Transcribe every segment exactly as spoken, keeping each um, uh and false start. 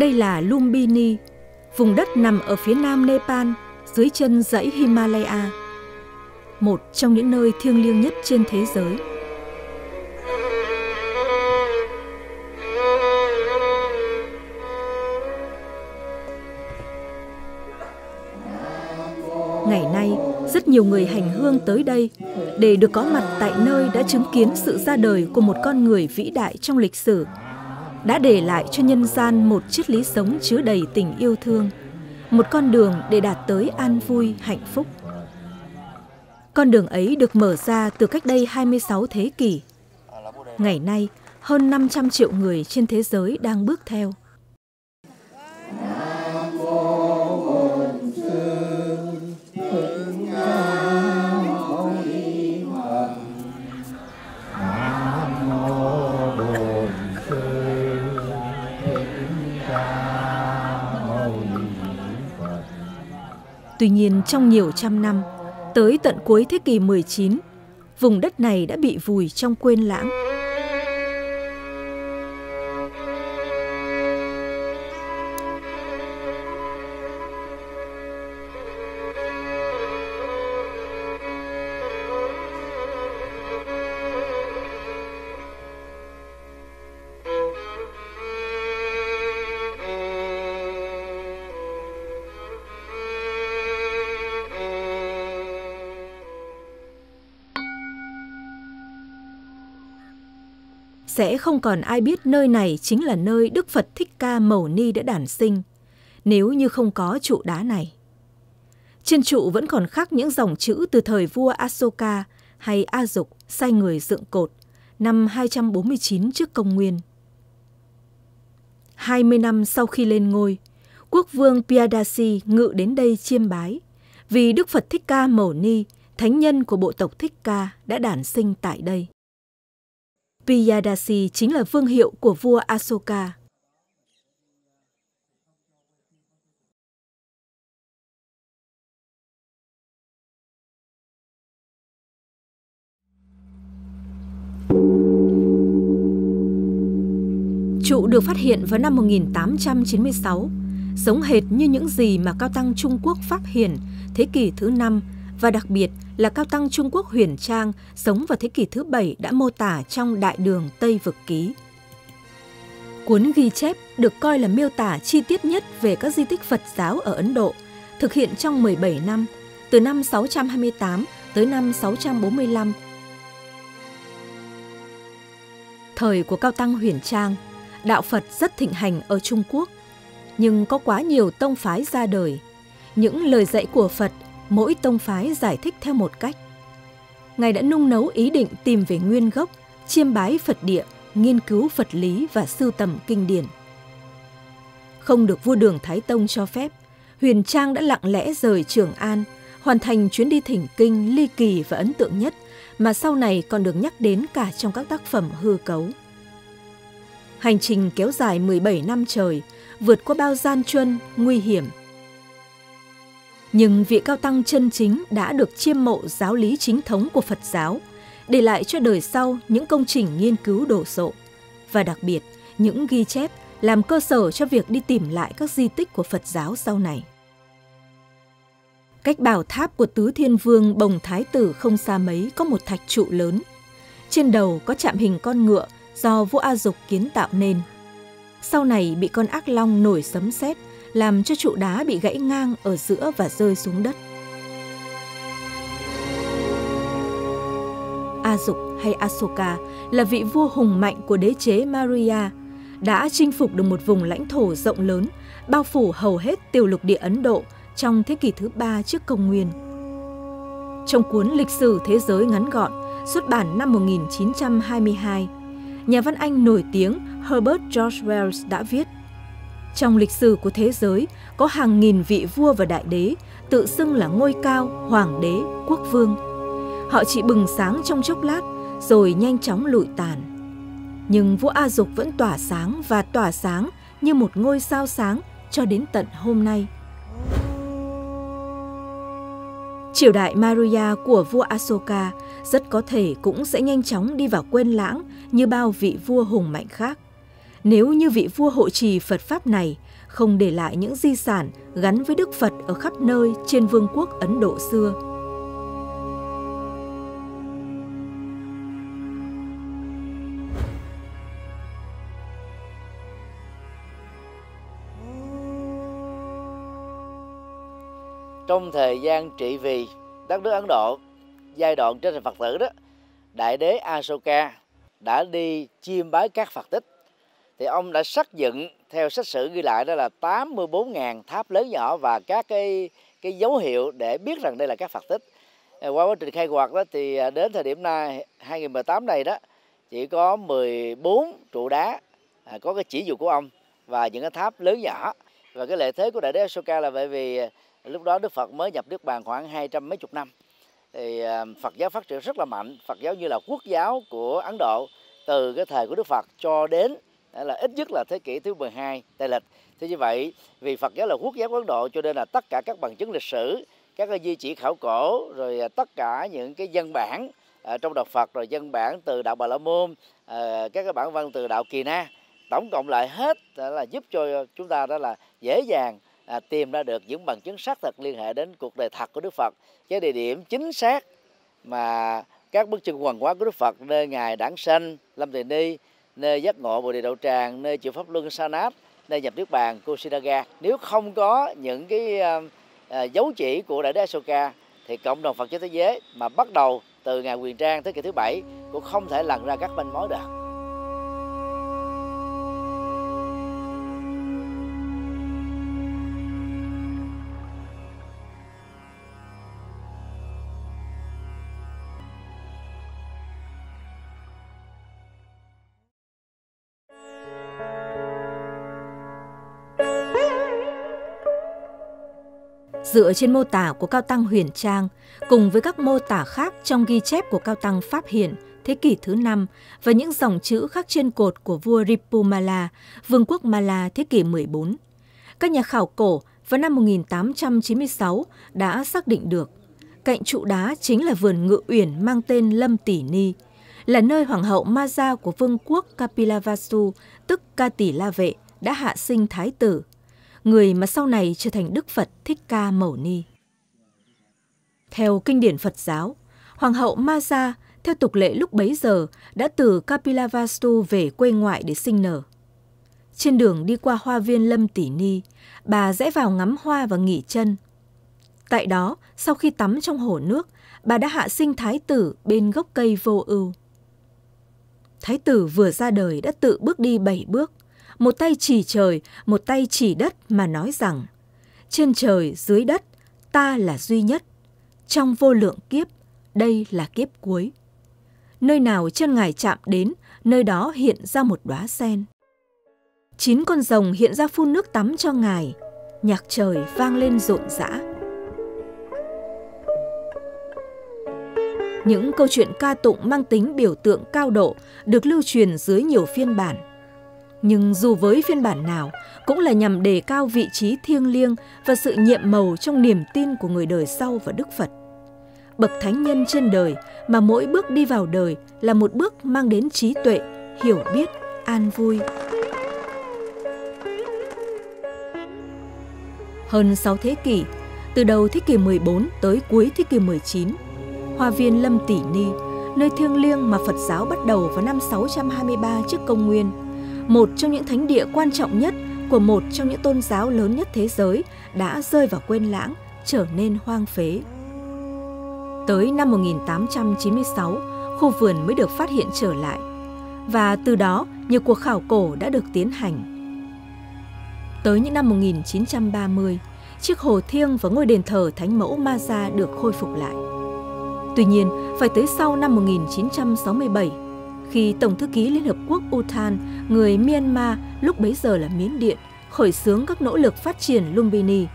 Đây là Lumbini, vùng đất nằm ở phía nam Nepal, dưới chân dãy Himalaya, một trong những nơi thiêng liêng nhất trên thế giới. Ngày nay, rất nhiều người hành hương tới đây để được có mặt tại nơi đã chứng kiến sự ra đời của một con người vĩ đại trong lịch sử, đã để lại cho nhân gian một triết lý sống chứa đầy tình yêu thương, một con đường để đạt tới an vui, hạnh phúc. Con đường ấy được mở ra từ cách đây hai mươi sáu thế kỷ. Ngày nay, hơn năm trăm triệu người trên thế giới đang bước theo. Tuy nhiên, trong nhiều trăm năm, tới tận cuối thế kỷ mười chín, vùng đất này đã bị vùi trong quên lãng. Sẽ không còn ai biết nơi này chính là nơi Đức Phật Thích Ca Mâu Ni đã đản sinh, nếu như không có trụ đá này. Trên trụ vẫn còn khắc những dòng chữ từ thời vua Ashoka hay A Dục sai người dựng cột năm hai trăm bốn mươi chín trước công nguyên. hai mươi năm sau khi lên ngôi, quốc vương Piyadasi ngự đến đây chiêm bái, vì Đức Phật Thích Ca Mâu Ni, thánh nhân của bộ tộc Thích Ca, đã đản sinh tại đây. Vidyadasi chính là vương hiệu của vua Ashoka. Trụ được phát hiện vào năm một nghìn tám trăm chín mươi sáu, giống hệt như những gì mà cao tăng Trung Quốc Pháp Hiện thế kỷ thứ năm và đặc biệt là cao tăng Trung Quốc Huyền Trang sống vào thế kỷ thứ bảy đã mô tả trong Đại đường Tây Vực Ký. Cuốn ghi chép được coi là miêu tả chi tiết nhất về các di tích Phật giáo ở Ấn Độ, thực hiện trong mười bảy năm, từ năm sáu trăm hai mươi tám tới năm sáu trăm bốn mươi lăm. Thời của cao tăng Huyền Trang, đạo Phật rất thịnh hành ở Trung Quốc, nhưng có quá nhiều tông phái ra đời. Những lời dạy của Phật mỗi tông phái giải thích theo một cách. Ngài đã nung nấu ý định tìm về nguyên gốc, chiêm bái Phật địa, nghiên cứu Phật lý và sưu tầm kinh điển. Không được vua Đường Thái Tông cho phép, Huyền Trang đã lặng lẽ rời Trường An, hoàn thành chuyến đi thỉnh kinh ly kỳ và ấn tượng nhất mà sau này còn được nhắc đến cả trong các tác phẩm hư cấu. Hành trình kéo dài mười bảy năm trời, vượt qua bao gian truân, nguy hiểm. Nhưng vị cao tăng chân chính đã được chiêm mộ giáo lý chính thống của Phật giáo, để lại cho đời sau những công trình nghiên cứu đồ sộ, và đặc biệt những ghi chép làm cơ sở cho việc đi tìm lại các di tích của Phật giáo sau này. Cách bảo tháp của Tứ Thiên Vương Bồng Thái Tử không xa mấy có một thạch trụ lớn. Trên đầu có chạm hình con ngựa do vua A Dục kiến tạo nên. Sau này bị con ác long nổi sấm sét, làm cho trụ đá bị gãy ngang ở giữa và rơi xuống đất. A Dục hay Ashoka là vị vua hùng mạnh của đế chế Maurya, đã chinh phục được một vùng lãnh thổ rộng lớn, bao phủ hầu hết tiểu lục địa Ấn Độ trong thế kỷ thứ ba trước công nguyên. Trong cuốn Lịch sử Thế giới ngắn gọn, xuất bản năm một nghìn chín trăm hai mươi hai, nhà văn Anh nổi tiếng Herbert George Wells đã viết: trong lịch sử của thế giới, có hàng nghìn vị vua và đại đế tự xưng là ngôi cao, hoàng đế, quốc vương. Họ chỉ bừng sáng trong chốc lát, rồi nhanh chóng lụi tàn. Nhưng vua A Dục vẫn tỏa sáng và tỏa sáng như một ngôi sao sáng cho đến tận hôm nay. Triều đại Maurya của vua Ashoka rất có thể cũng sẽ nhanh chóng đi vào quên lãng như bao vị vua hùng mạnh khác, nếu như vị vua hộ trì Phật Pháp này không để lại những di sản gắn với Đức Phật ở khắp nơi trên vương quốc Ấn Độ xưa. Trong thời gian trị vì đất nước Ấn Độ, giai đoạn trên thành Phật tử đó, Đại đế Ashoka đã đi chiêm bái các Phật tích. Thì ông đã xác dựng theo sách sử ghi lại đó là tám mươi bốn nghìn tháp lớn nhỏ và các cái cái dấu hiệu để biết rằng đây là các Phật tích. Qua quá trình khai quật đó thì đến thời điểm nay hai nghìn không trăm mười tám này đó chỉ có mười bốn trụ đá có cái chỉ dụ của ông và những cái tháp lớn nhỏ. Và cái lợi thế của Đại đế Ashoka là bởi vì lúc đó Đức Phật mới nhập Niết Bàn khoảng hai trăm mấy chục năm. Thì Phật giáo phát triển rất là mạnh, Phật giáo như là quốc giáo của Ấn Độ từ cái thời của Đức Phật cho đến là ít nhất là thế kỷ thứ mười hai Tây lịch. Thế như vậy, vì Phật giáo là quốc giáo của Ấn Độ cho nên là tất cả các bằng chứng lịch sử, các cái di chỉ khảo cổ, rồi tất cả những cái văn bản trong đạo Phật, rồi văn bản từ đạo Bà La Môn, các cái bản văn từ đạo Kỳ Na, tổng cộng lại hết là giúp cho chúng ta đó là dễ dàng À, tìm ra được những bằng chứng xác thực liên hệ đến cuộc đời thật của Đức Phật, cái địa điểm chính xác mà các bước chân hoàn hóa của Đức Phật, nơi Ngài đản sanh Lâm Tỷ Ni, nơi giác ngộ Bồ Đề Đạo Tràng, nơi chịu pháp luân Sa-nát, nơi nhập Niết Bàn Kushinagar. Nếu không có những cái à, à, dấu chỉ của Đại đế Ashoka thì cộng đồng Phật trên thế giới mà bắt đầu từ Ngài Huyền Trang thế kỷ thứ bảy cũng không thể lần ra các manh mối được. Dựa trên mô tả của Cao Tăng Huyền Trang, cùng với các mô tả khác trong ghi chép của Cao Tăng Pháp Hiện thế kỷ thứ năm và những dòng chữ khắc trên cột của vua Ripu Mala, vương quốc Mala thế kỷ mười bốn, các nhà khảo cổ vào năm một nghìn tám trăm chín mươi sáu đã xác định được cạnh trụ đá chính là vườn ngự uyển mang tên Lâm Tỷ Ni, là nơi hoàng hậu Maza của vương quốc Kapilavastu, tức Ca Tỷ La Vệ, đã hạ sinh thái tử, người mà sau này trở thành Đức Phật Thích Ca Mâu Ni. Theo kinh điển Phật giáo, Hoàng hậu Maza, theo tục lệ lúc bấy giờ, đã từ Kapilavastu về quê ngoại để sinh nở. Trên đường đi qua hoa viên Lâm Tỷ Ni, bà rẽ vào ngắm hoa và nghỉ chân. Tại đó, sau khi tắm trong hồ nước, bà đã hạ sinh thái tử bên gốc cây vô ưu. Thái tử vừa ra đời đã tự bước đi bảy bước, một tay chỉ trời, một tay chỉ đất mà nói rằng: trên trời, dưới đất, ta là duy nhất. Trong vô lượng kiếp, đây là kiếp cuối. Nơi nào chân ngài chạm đến, nơi đó hiện ra một đóa sen. Chín con rồng hiện ra phun nước tắm cho ngài. Nhạc trời vang lên rộn rã. Những câu chuyện ca tụng mang tính biểu tượng cao độ được lưu truyền dưới nhiều phiên bản. Nhưng dù với phiên bản nào cũng là nhằm đề cao vị trí thiêng liêng và sự nhiệm mầu trong niềm tin của người đời sau và Đức Phật. Bậc thánh nhân trên đời mà mỗi bước đi vào đời là một bước mang đến trí tuệ, hiểu biết, an vui. Hơn sáu thế kỷ, từ đầu thế kỷ mười bốn tới cuối thế kỷ mười chín, hoa viên Lâm Tỷ Ni, nơi thiêng liêng mà Phật giáo bắt đầu vào năm sáu trăm hai mươi ba trước công nguyên, một trong những thánh địa quan trọng nhất của một trong những tôn giáo lớn nhất thế giới, đã rơi vào quên lãng, trở nên hoang phế. Tới năm một nghìn tám trăm chín mươi sáu, khu vườn mới được phát hiện trở lại, và từ đó nhiều cuộc khảo cổ đã được tiến hành. Tới những năm một nghìn chín trăm ba mươi, chiếc hồ thiêng và ngôi đền thờ Thánh mẫu Maza được khôi phục lại. Tuy nhiên, phải tới sau năm một nghìn chín trăm sáu mươi bảy, khi Tổng thư ký Liên Hợp Quốc U Thant, người Myanmar, lúc bấy giờ là Miến Điện, khởi xướng các nỗ lực phát triển Lumbini,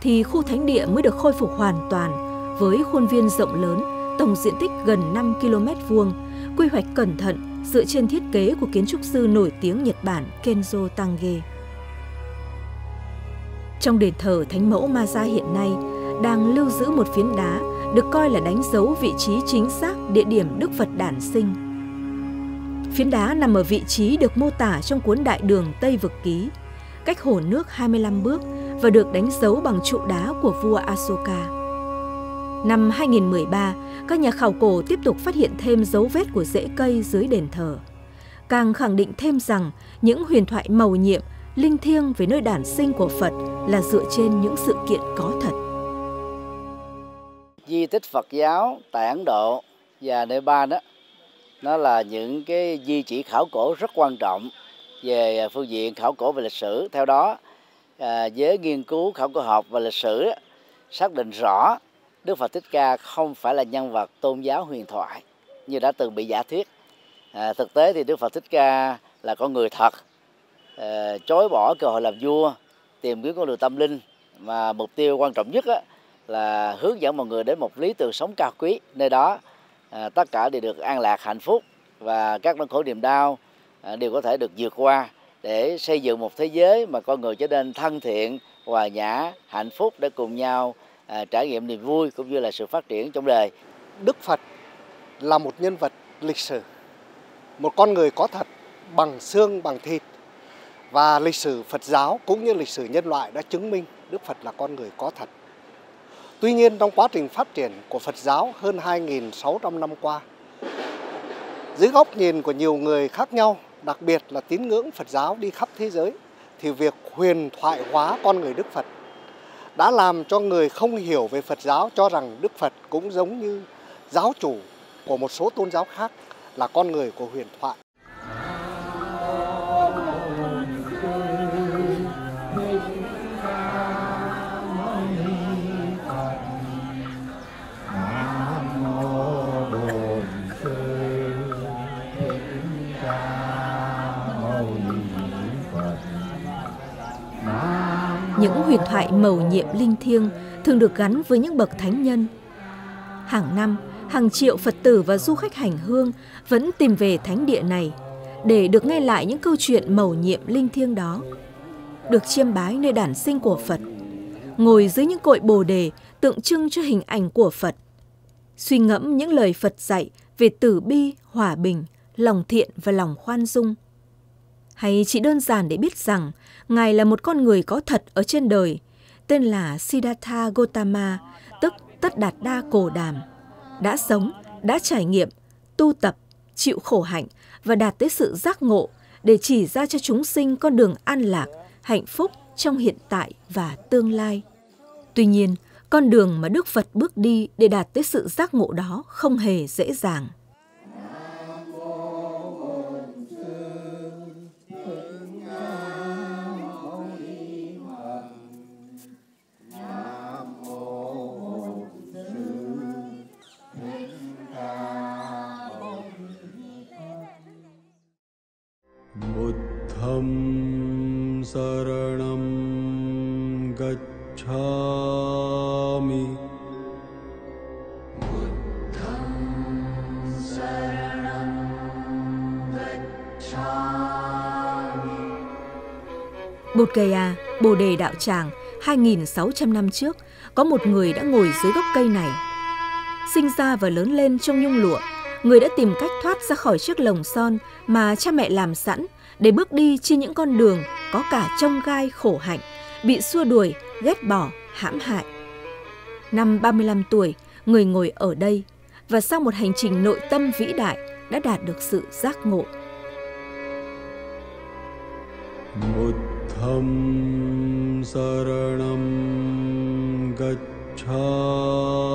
thì khu thánh địa mới được khôi phục hoàn toàn, với khuôn viên rộng lớn, tổng diện tích gần năm ki lô mét vuông, quy hoạch cẩn thận dựa trên thiết kế của kiến trúc sư nổi tiếng Nhật Bản Kenzo Tange. Trong đền thờ Thánh mẫu Maza hiện nay, đang lưu giữ một phiến đá được coi là đánh dấu vị trí chính xác địa điểm Đức Phật đản sinh. Phiến đá nằm ở vị trí được mô tả trong cuốn Đại đường Tây Vực Ký cách hồ nước hai mươi lăm bước và được đánh dấu bằng trụ đá của vua Ashoka. Năm hai nghìn không trăm mười ba, các nhà khảo cổ tiếp tục phát hiện thêm dấu vết của rễ cây dưới đền thờ, càng khẳng định thêm rằng những huyền thoại mầu nhiệm, linh thiêng về nơi đản sinh của Phật là dựa trên những sự kiện có thật. Di tích Phật giáo tại Ấn Độ và Nepal đó, nó là những cái di chỉ khảo cổ rất quan trọng về phương diện khảo cổ về lịch sử. Theo đó, với nghiên cứu khảo cổ học và lịch sử, xác định rõ Đức Phật Thích Ca không phải là nhân vật tôn giáo huyền thoại như đã từng bị giả thuyết. À, thực tế thì Đức Phật Thích Ca là con người thật, à, chối bỏ cơ hội làm vua, tìm kiếm con đường tâm linh, mà mục tiêu quan trọng nhất á, là hướng dẫn mọi người đến một lý tưởng sống cao quý. Nơi đó à, tất cả đều được an lạc, hạnh phúc và các nỗi khổ niềm đau à, đều có thể được vượt qua để xây dựng một thế giới mà con người trở nên thân thiện, hòa nhã, hạnh phúc để cùng nhau à, trải nghiệm niềm vui cũng như là sự phát triển trong đời. Đức Phật là một nhân vật lịch sử, một con người có thật bằng xương bằng thịt, và lịch sử Phật giáo cũng như lịch sử nhân loại đã chứng minh Đức Phật là con người có thật. Tuy nhiên, trong quá trình phát triển của Phật giáo hơn hai nghìn sáu trăm năm qua, dưới góc nhìn của nhiều người khác nhau, đặc biệt là tín ngưỡng Phật giáo đi khắp thế giới, thì việc huyền thoại hóa con người Đức Phật đã làm cho người không hiểu về Phật giáo cho rằng Đức Phật cũng giống như giáo chủ của một số tôn giáo khác, là con người của huyền thoại. Những huyền thoại mầu nhiệm linh thiêng thường được gắn với những bậc thánh nhân. Hàng năm, hàng triệu Phật tử và du khách hành hương vẫn tìm về thánh địa này để được nghe lại những câu chuyện mầu nhiệm linh thiêng đó, được chiêm bái nơi đản sinh của Phật, ngồi dưới những cội bồ đề tượng trưng cho hình ảnh của Phật, suy ngẫm những lời Phật dạy về từ bi, hòa bình, lòng thiện và lòng khoan dung. Hay chỉ đơn giản để biết rằng Ngài là một con người có thật ở trên đời, tên là Siddhartha Gotama, tức Tất Đạt Đa Cồ Đàm, đã sống, đã trải nghiệm, tu tập, chịu khổ hạnh và đạt tới sự giác ngộ để chỉ ra cho chúng sinh con đường an lạc, hạnh phúc trong hiện tại và tương lai. Tuy nhiên, con đường mà Đức Phật bước đi để đạt tới sự giác ngộ đó không hề dễ dàng. Saranam gacchami. Buddham saranam gacchami. Bột Gaya, Bồ Đề Đạo Tràng, hai nghìn sáu trăm năm trước, có một người đã ngồi dưới gốc cây này. Sinh ra và lớn lên trong nhung lụa, người đã tìm cách thoát ra khỏi chiếc lồng son mà cha mẹ làm sẵn để bước đi trên những con đường có cả chông gai khổ hạnh, bị xua đuổi, ghét bỏ, hãm hại. Năm ba mươi lăm tuổi, người ngồi ở đây và sau một hành trình nội tâm vĩ đại đã đạt được sự giác ngộ. Buddham saranam gacchami.